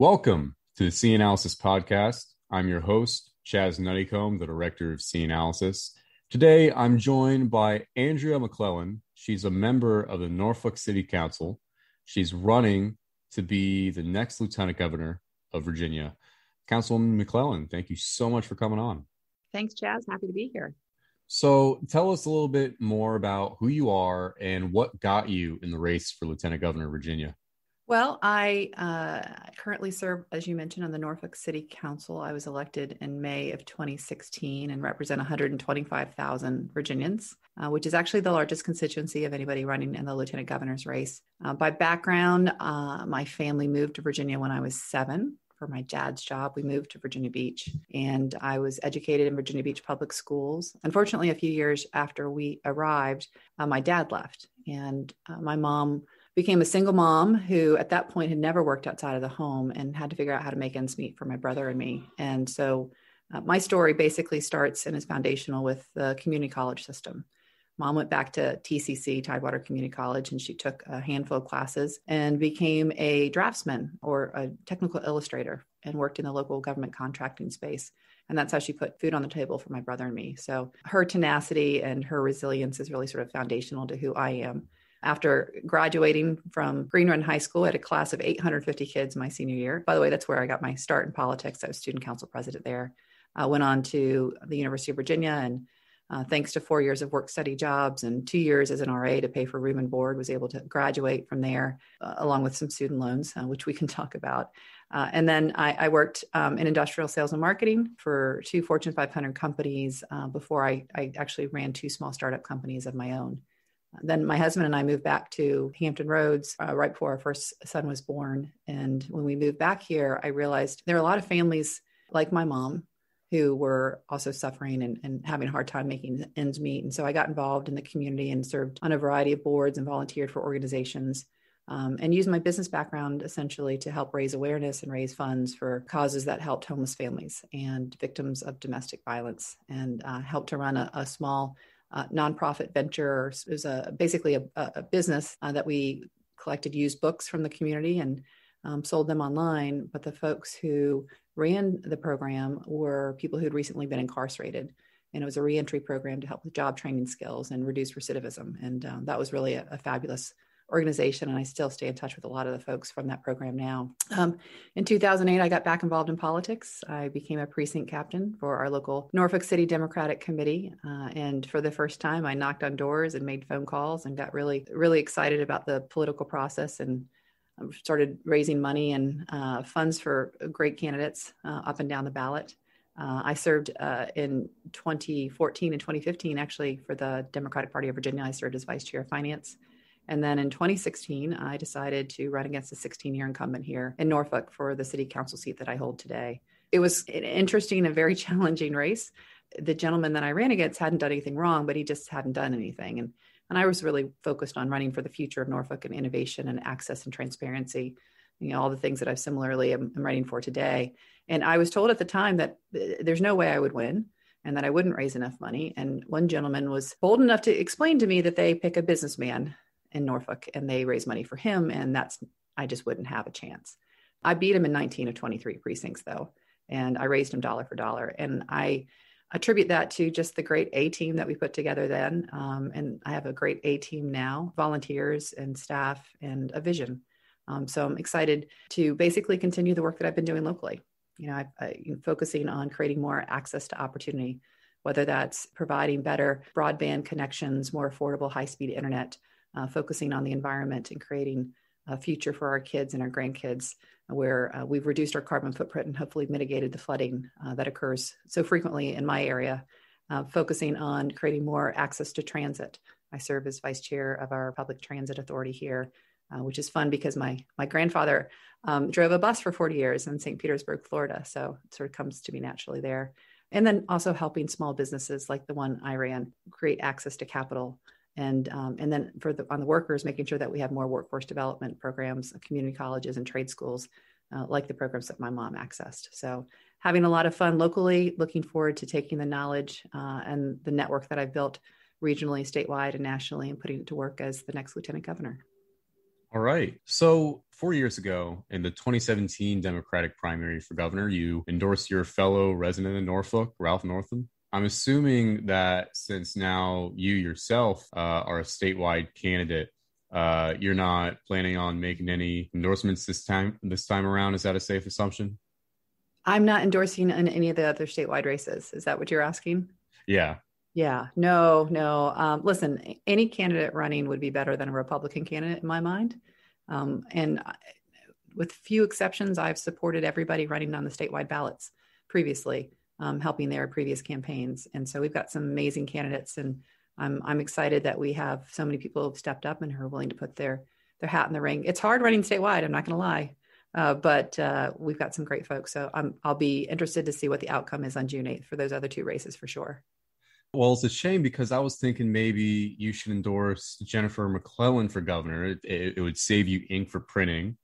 Welcome to the Sea Analysis Podcast. I'm your host, Chaz Nuttycombe, the director of Sea Analysis. Today, I'm joined by Andria McClellan. She's a member of the Norfolk City Council. She's running to be the next Lieutenant Governor of Virginia. Councilwoman McClellan, thank you so much for coming on. Thanks, Chaz. Happy to be here. So tell us a little bit more about who you are and what got you in the race for Lieutenant Governor of Virginia. Well, I currently serve, as you mentioned, on the Norfolk City Council. I was elected in May of 2016 and represent 125,000 Virginians, which is actually the largest constituency of anybody running in the Lieutenant Governor's race. By background, my family moved to Virginia when I was 7. For my dad's job, we moved to Virginia Beach, and I was educated in Virginia Beach public schools. Unfortunately, a few years after we arrived, my dad left, and my mom became a single mom who at that point had never worked outside of the home and had to figure out how to make ends meet for my brother and me. And so my story basically starts and is foundational with the community college system. Mom went back to TCC, Tidewater Community College, and she took a handful of classes and became a draftsman or a technical illustrator and worked in the local government contracting space. And that's how she put food on the table for my brother and me. So her tenacity and her resilience is really sort of foundational to who I am. After graduating from Green Run High School, I had a class of 850 kids my senior year. By the way, that's where I got my start in politics. I was student council president there. I went on to the University of Virginia, and thanks to 4 years of work-study jobs and 2 years as an RA to pay for room and board, was able to graduate from there, along with some student loans, which we can talk about. And then I worked in industrial sales and marketing for two Fortune 500 companies before I actually ran two small startup companies of my own. Then my husband and I moved back to Hampton Roads right before our first son was born. And when we moved back here, I realized there are a lot of families like my mom who were also suffering and having a hard time making ends meet. And so I got involved in the community and served on a variety of boards and volunteered for organizations and used my business background essentially to help raise awareness and raise funds for causes that helped homeless families and victims of domestic violence, and helped to run a small nonprofit venture. It was basically a business that we collected used books from the community and sold them online. But the folks who ran the program were people who'd recently been incarcerated. And it was a reentry program to help with job training skills and reduce recidivism. And that was really a fabulous organization. And I still stay in touch with a lot of the folks from that program now. In 2008, I got back involved in politics. I became a precinct captain for our local Norfolk City Democratic Committee. And for the first time, I knocked on doors and made phone calls and got really, really excited about the political process, and started raising money and funds for great candidates up and down the ballot. I served in 2014 and 2015, actually, for the Democratic Party of Virginia. I served as vice chair of finance. And then in 2016, I decided to run against a 16-year incumbent here in Norfolk for the city council seat that I hold today. It was an interesting and very challenging race. The gentleman that I ran against hadn't done anything wrong, but he just hadn't done anything. And I was really focused on running for the future of Norfolk and innovation and access and transparency, you know, all the things that I similarly am running for today. And I was told at the time that there's no way I would win, and that I wouldn't raise enough money. And one gentleman was bold enough to explain to me that they pick a businessman in Norfolk and they raise money for him. And I just wouldn't have a chance. I beat him in 19 of 23 precincts though. And I raised him dollar for dollar. And I attribute that to just the great A team that we put together then. And I have a great A team now, volunteers and staff and a vision. So I'm excited to basically continue the work that I've been doing locally. You know, I'm focusing on creating more access to opportunity, whether that's providing better broadband connections, more affordable high-speed internet, focusing on the environment and creating a future for our kids and our grandkids, where we've reduced our carbon footprint and hopefully mitigated the flooding that occurs so frequently in my area, focusing on creating more access to transit. I serve as vice chair of our public transit authority here, which is fun because my grandfather drove a bus for 40 years in St. Petersburg, Florida. So it sort of comes to me naturally there. And then also helping small businesses like the one I ran create access to capital. And then on the workers, making sure that we have more workforce development programs, community colleges and trade schools, like the programs that my mom accessed. So having a lot of fun locally, looking forward to taking the knowledge and the network that I've built regionally, statewide, and nationally, and putting it to work as the next Lieutenant Governor. All right. So 4 years ago, in the 2017 Democratic primary for governor, you endorsed your fellow resident of Norfolk, Ralph Northam. I'm assuming that since now you yourself are a statewide candidate, you're not planning on making any endorsements this time around. Is that a safe assumption? I'm not endorsing in any of the other statewide races. Is that what you're asking? Yeah. Yeah. No. Listen, any candidate running would be better than a Republican candidate in my mind. And with few exceptions, I've supported everybody running on the statewide ballots previously, helping their previous campaigns. And so we've got some amazing candidates, and I'm excited that we have so many people who've stepped up and who are willing to put their hat in the ring. It's hard running statewide, I'm not going to lie, but we've got some great folks. So I'll be interested to see what the outcome is on June 8th for those other two races for sure. Well, it's a shame because I was thinking maybe you should endorse Jennifer McClellan for governor. It would save you ink for printing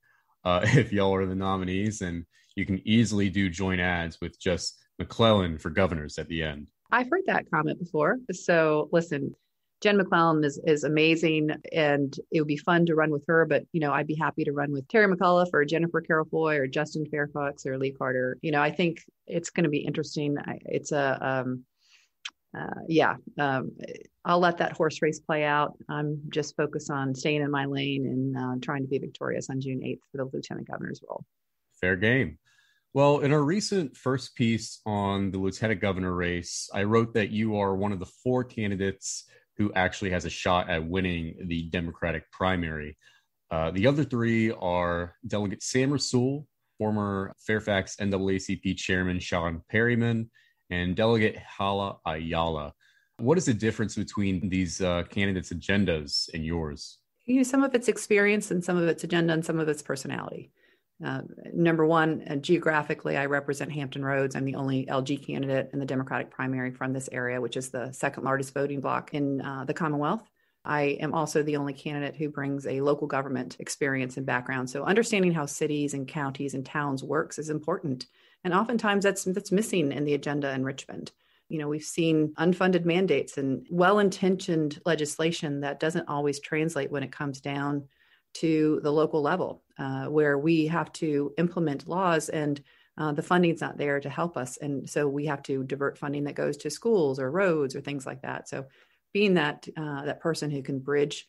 if y'all are the nominees, and you can easily do joint ads with just McClellan for governors at the end. I've heard that comment before. So listen, Jen McClellan is amazing, and it would be fun to run with her, but I'd be happy to run with Terry McAuliffe or Jennifer Carroll Foy or Justin Fairfax or Lee Carter. I think it's going to be interesting. I'll let that horse race play out. I'm just focused on staying in my lane and trying to be victorious on June 8th for the Lieutenant Governor's role. Fair game. Well, in our recent first piece on the Lieutenant Governor race, I wrote that you are one of the four candidates who actually has a shot at winning the Democratic primary. The other three are Delegate Sam Rasool, former Fairfax NAACP Chairman Sean Perryman, and Delegate Hala Ayala. What is the difference between these candidates' agendas and yours? Some of it's experience and some of it's agenda and some of it's personality. Number one, geographically, I represent Hampton Roads. I'm the only LG candidate in the Democratic primary from this area, which is the second largest voting bloc in the Commonwealth. I am also the only candidate who brings a local government experience and background. So understanding how cities and counties and towns works is important. And oftentimes that's missing in the agenda in Richmond. We've seen unfunded mandates and well-intentioned legislation that doesn't always translate when it comes down to the local level, where we have to implement laws and the funding's not there to help us. And so we have to divert funding that goes to schools or roads or things like that. So being that person who can bridge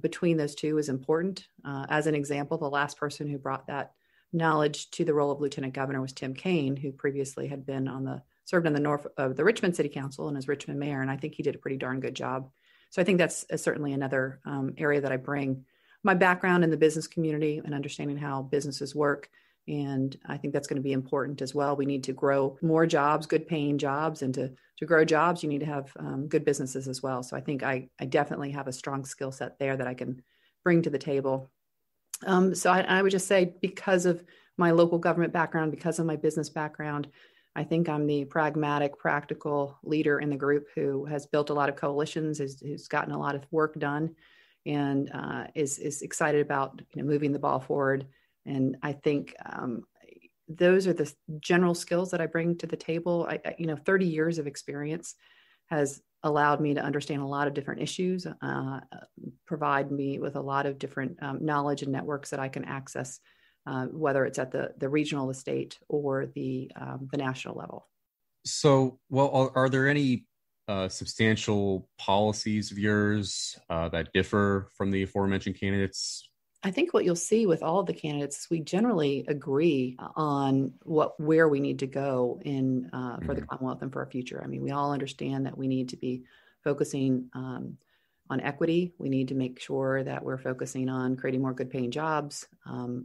between those two is important. As an example, the last person who brought that knowledge to the role of Lieutenant Governor was Tim Kaine, who previously had been served on the north of the Richmond City Council and as Richmond mayor. And I think he did a pretty darn good job. So I think that's certainly another area that I bring. My background in the business community and understanding how businesses work. And I think that's going to be important as well. We need to grow more jobs, good paying jobs, and to grow jobs, you need to have good businesses as well. So I think I definitely have a strong skill set there that I can bring to the table. So I would just say, because of my local government background, because of my business background, I think I'm the pragmatic, practical leader in the group who has built a lot of coalitions, who's gotten a lot of work done, and is excited about moving the ball forward. And I think those are the general skills that I bring to the table. 30 years of experience has allowed me to understand a lot of different issues, provide me with a lot of different knowledge and networks that I can access, whether it's at the regional, the state, or the national level. So, well, are there any substantial policies of yours that differ from the aforementioned candidates? I think what you'll see with all of the candidates is we generally agree on where we need to go in for the Commonwealth and for our future. I mean, we all understand that we need to be focusing on equity. We need to make sure that we're focusing on creating more good paying jobs,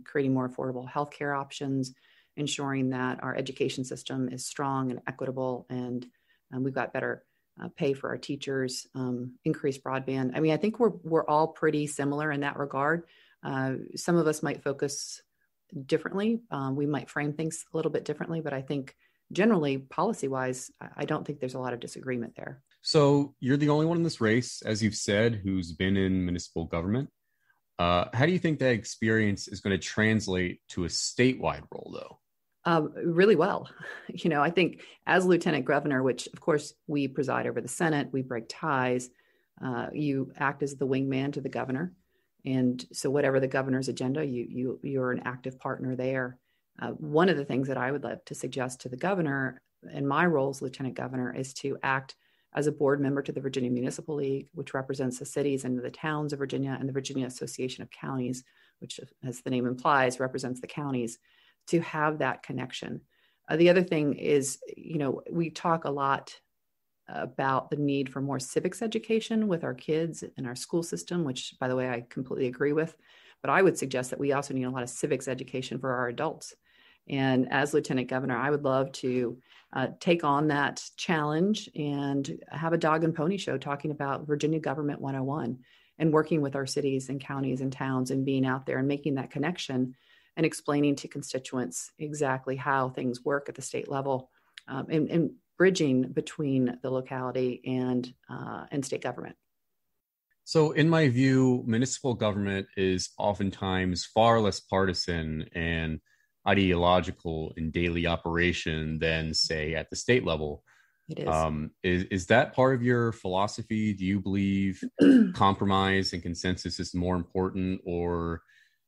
creating more affordable healthcare options, ensuring that our education system is strong and equitable, and we've got better pay for our teachers, increased broadband. I mean, I think we're all pretty similar in that regard. Some of us might focus differently. We might frame things a little bit differently, but I think generally policy-wise, I don't think there's a lot of disagreement there. So you're the only one in this race, as you've said, who's been in municipal government. How do you think that experience is going to translate to a statewide role, though? Really well. I think as Lieutenant Governor, which of course we preside over the Senate, we break ties, you act as the wingman to the governor. And so whatever the governor's agenda, you're an active partner there. One of the things that I would love to suggest to the governor in my role as lieutenant governor is to act as a board member to the Virginia Municipal League, which represents the cities and the towns of Virginia, and the Virginia Association of Counties, which, as the name implies, represents the counties, to have that connection. The other thing is, you know, we talk a lot about the need for more civics education with our kids in our school system, which, by the way, I completely agree with. But I would suggest that we also need a lot of civics education for our adults. And as Lieutenant Governor, I would love to take on that challenge and have a dog and pony show talking about Virginia Government 101 and working with our cities and counties and towns and being out there and making that connection and explaining to constituents exactly how things work at the state level, and bridging between the locality and state government. So in my view, municipal government is oftentimes far less partisan and ideological in daily operation than, say, at the state level. It is. Is that part of your philosophy? Do you believe compromise and consensus is more important, or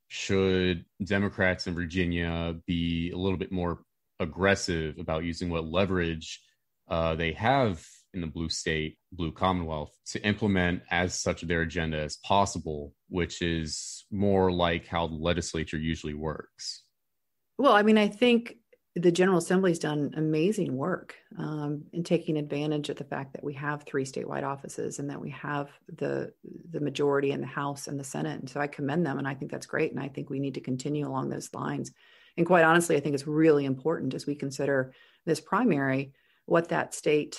should Democrats in Virginia be a little bit more aggressive about using what leverage they have in the blue Commonwealth to implement as such their agenda as possible, which is more like how the legislature usually works? Well, I mean, I think the General Assembly's done amazing work in taking advantage of the fact that we have three statewide offices and that we have the majority in the House and the Senate. And so I commend them, and I think that's great. And I think we need to continue along those lines. And quite honestly, I think it's really important as we consider this primary, what that state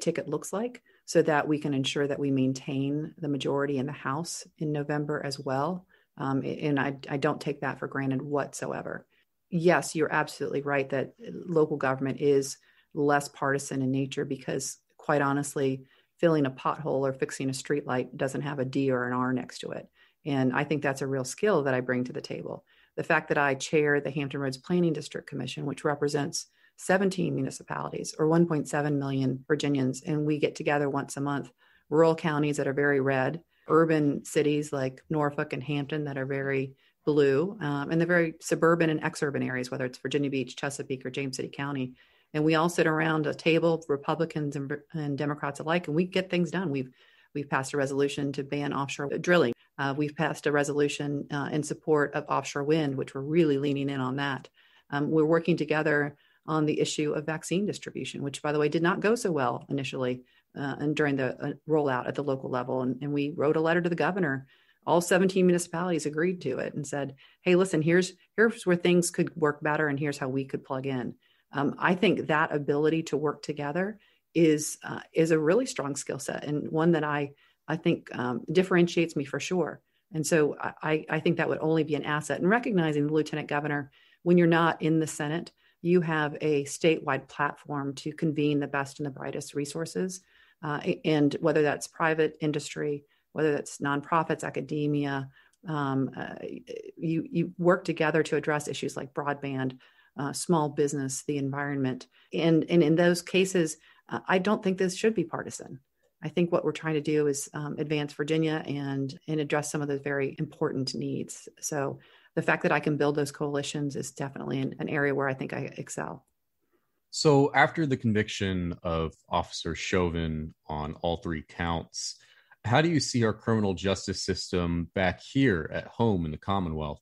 ticket looks like, so that we can ensure that we maintain the majority in the House in November as well. And I don't take that for granted whatsoever. Yes, you're absolutely right that local government is less partisan in nature, because quite honestly, filling a pothole or fixing a streetlight doesn't have a D or an R next to it. And I think that's a real skill that I bring to the table. The fact that I chair the Hampton Roads Planning District Commission, which represents 17 municipalities or 1.7 million Virginians, and we get together once a month, rural counties that are very red, urban cities like Norfolk and Hampton that are very blue, and the very suburban and exurban areas, whether it's Virginia Beach, Chesapeake, or James City County. And we all sit around a table, Republicans and Democrats alike, and we get things done. We've passed a resolution to ban offshore drilling. We've passed a resolution in support of offshore wind, which we're really leaning in on that. We're working together on the issue of vaccine distribution, which, by the way, did not go so well initially and during the rollout at the local level. And we wrote a letter to the governor. All 17 municipalities agreed to it and said, hey, listen, here's where things could work better, and here's how we could plug in. I think that ability to work together is a really strong skill set, and one that I think differentiates me for sure. And so I think that would only be an asset. And recognizing the Lieutenant Governor, when you're not in the Senate, you have a statewide platform to convene the best and the brightest resources. And whether that's private industry, whether that's nonprofits, academia, you work together to address issues like broadband, small business, the environment. And in those cases, I don't think this should be partisan. I think what we're trying to do is advance Virginia and address some of those very important needs. So the fact that I can build those coalitions is definitely an area where I think I excel. So after the conviction of Officer Chauvin on all three counts, how do you see our criminal justice system back here at home in the Commonwealth?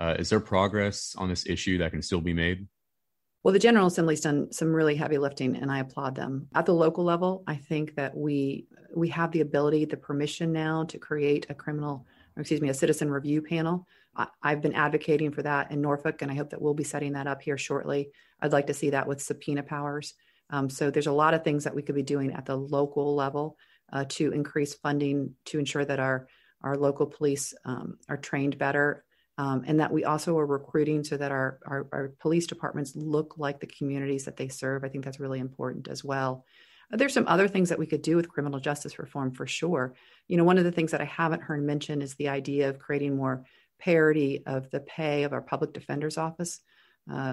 Is there progress on this issue that can still be made? Well, the General Assembly's done some really heavy lifting, and I applaud them. At the local level, I think that we have the ability, the permission now to create a citizen review panel. I've been advocating for that in Norfolk, and I hope that we'll be setting that up here shortly. I'd like to see that with subpoena powers. So there's a lot of things that we could be doing at the local level to increase funding, to ensure that our local police are trained better, and that we also are recruiting so that our police departments look like the communities that they serve. I think that's really important as well. There's some other things that we could do with criminal justice reform for sure. You know, one of the things that I haven't heard mentioned is the idea of creating more parity of the pay of our public defender's office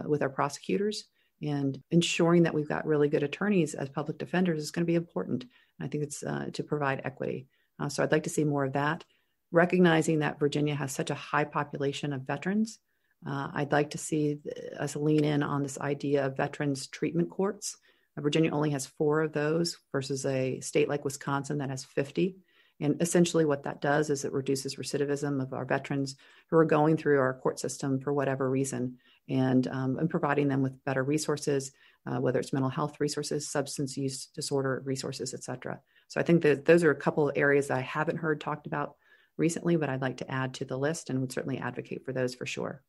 with our prosecutors, and ensuring that we've got really good attorneys as public defenders is going to be important. And I think it's to provide equity. So I'd like to see more of that. Recognizing that Virginia has such a high population of veterans, I'd like to see us lean in on this idea of veterans treatment courts. Virginia only has 4 of those versus a state like Wisconsin that has 50. And essentially what that does is it reduces recidivism of our veterans who are going through our court system for whatever reason, and providing them with better resources, whether it's mental health resources, substance use disorder resources, et cetera. So I think that those are a couple of areas that I haven't heard talked about recently, but I'd like to add to the list and would certainly advocate for those for sure.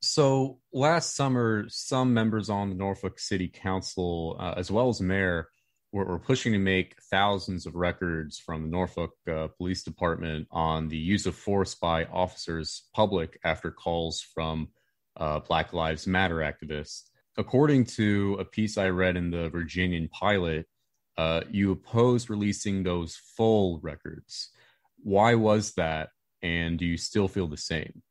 So last summer, some members on the Norfolk City Council, as well as mayor, were pushing to make thousands of records from the Norfolk Police Department on the use of force by officers public after calls from Black Lives Matter activists. According to a piece I read in the Virginian Pilot, you opposed releasing those full records. Why was that? And do you still feel the same?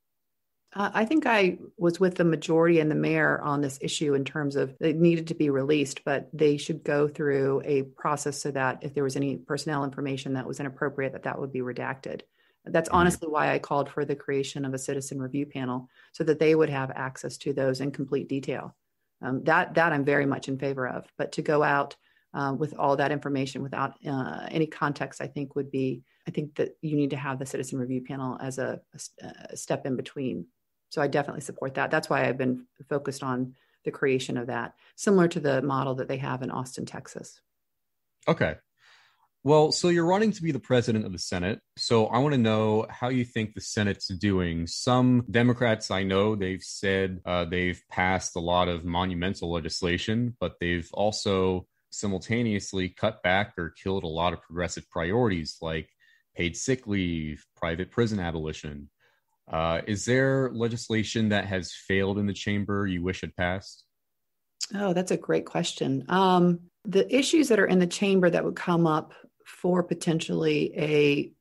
I think I was with the majority and the mayor on this issue in terms of it needed to be released, but they should go through a process so that if there was any personnel information that was inappropriate, that would be redacted. That's honestly why I called for the creation of a citizen review panel so that they would have access to those in complete detail. That I'm very much in favor of, but to go out with all that information without any context, I think that you need to have the citizen review panel as a step in between. So I definitely support that. That's why I've been focused on the creation of that, similar to the model that they have in Austin, Texas. Okay. Well, so you're running to be the president of the Senate. So I want to know how you think the Senate's doing. Some Democrats I know, they've said they've passed a lot of monumental legislation, but they've also simultaneously cut back or killed a lot of progressive priorities like paid sick leave, private prison abolition. Is there legislation that has failed in the chamber you wish had passed? Oh, that's a great question. The issues that are in the chamber that would come up for potentially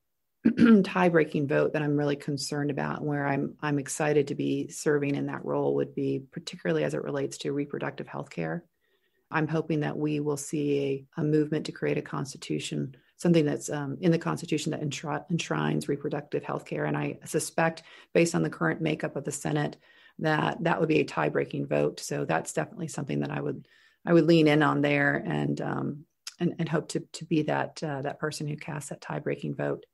a tie-breaking vote that I'm really concerned about, where I'm excited to be serving in that role, would be particularly as it relates to reproductive health care. I'm hoping that we will see a movement to create a constitution, something that's in the Constitution that enshrines reproductive health care. And I suspect, based on the current makeup of the Senate, that would be a tie-breaking vote. So that's definitely something that I would lean in on there and hope to be that person who casts that tie-breaking vote.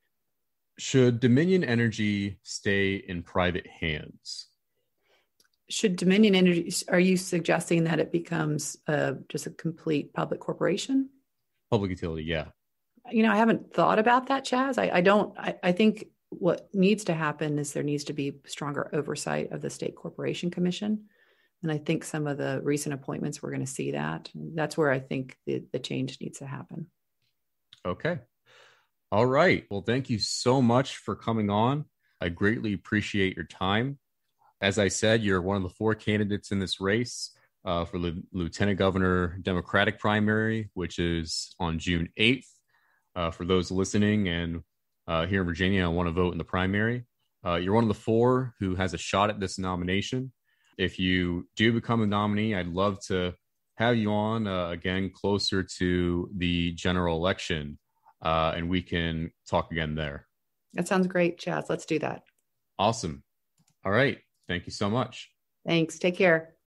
Should Dominion Energy stay in private hands? Should Dominion Energy, are you suggesting that it becomes just a complete public corporation? Public utility, yeah. You know, I haven't thought about that, Chaz. I think what needs to happen is there needs to be stronger oversight of the State Corporation Commission. And I think some of the recent appointments, we're going to see that. That's where I think the change needs to happen. Okay. All right. Well, thank you so much for coming on. I greatly appreciate your time. As I said, you're one of the 4 candidates in this race for Lieutenant Governor Democratic primary, which is on June 8th. For those listening and here in Virginia, I want to vote in the primary. You're one of the 4 who has a shot at this nomination. If you do become a nominee, I'd love to have you on again closer to the general election, and we can talk again there. That sounds great, Chaz. Let's do that. Awesome. All right. Thank you so much. Thanks. Take care.